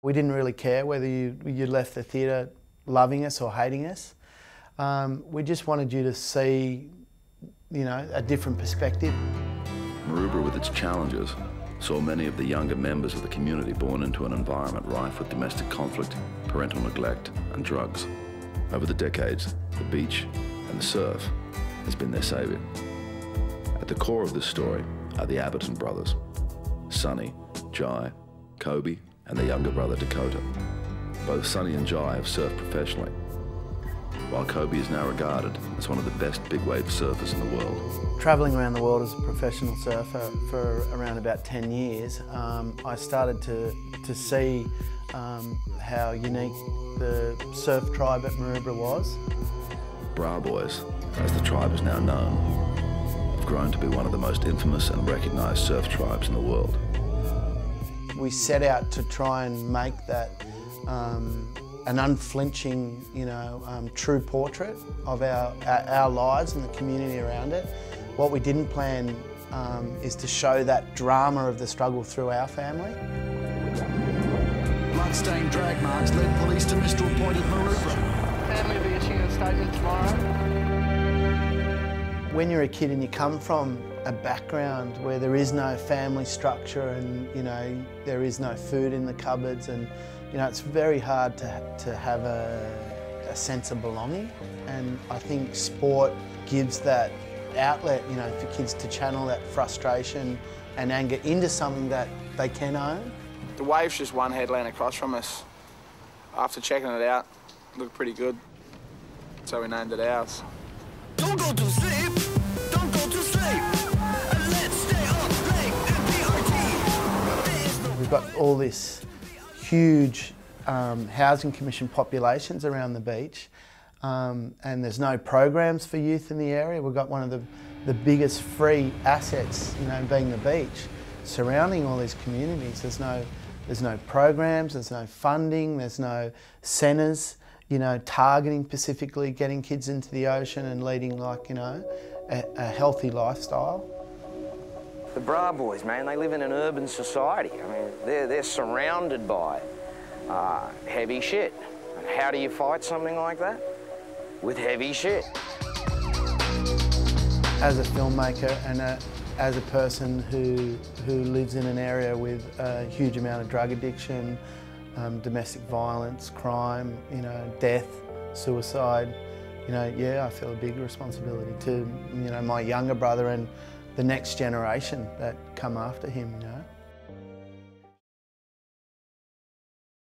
We didn't really care whether you left the theatre loving us or hating us. We just wanted you to see, you know, a different perspective. Maroubra, with its challenges, saw many of the younger members of the community born into an environment rife with domestic conflict, parental neglect and drugs. Over the decades, the beach and the surf has been their saviour. At the core of this story are the Abberton brothers, Sunny, Jai, Kobe and their younger brother Dakota. Both Sunny and Jai have surfed professionally, while Kobe is now regarded as one of the best big wave surfers in the world. Travelling around the world as a professional surfer for around about 10 years, I started to see how unique the surf tribe at Maroubra was. Bra Boys, as the tribe is now known, have grown to be one of the most infamous and recognised surf tribes in the world. We set out to try and make that an unflinching, you know, true portrait of our lives and the community around it. What we didn't plan is to show that drama of the struggle through our family. Bloodstained drag marks led police to pistol-pointed Maroubra. Family will be issuing a statement tomorrow. When you're a kid and you come from a background where there is no family structure and, you know, there is no food in the cupboards and, you know, it's very hard to have a sense of belonging. And I think sport gives that outlet, you know, for kids to channel that frustration and anger into something that they can own. The waves just one headland across from us. After checking it out, it looked pretty good, so we named it ours. Don't go to sleep! Don't go to sleep! We've got all this huge housing commission populations around the beach, and there's no programs for youth in the area. We've got one of the biggest free assets, you know, being the beach. Surrounding all these communities, there's no programs, there's no funding, there's no centres, you know, targeting specifically getting kids into the ocean and leading, like, you know, a healthy lifestyle. The Bra Boys, man, they live in an urban society. I mean, they're surrounded by heavy shit. And how do you fight something like that? With heavy shit. As a filmmaker and as a person who lives in an area with a huge amount of drug addiction, domestic violence, crime, you know, death, suicide, you know, yeah, I feel a big responsibility to, you know, my younger brother and the next generation that come after him, you know.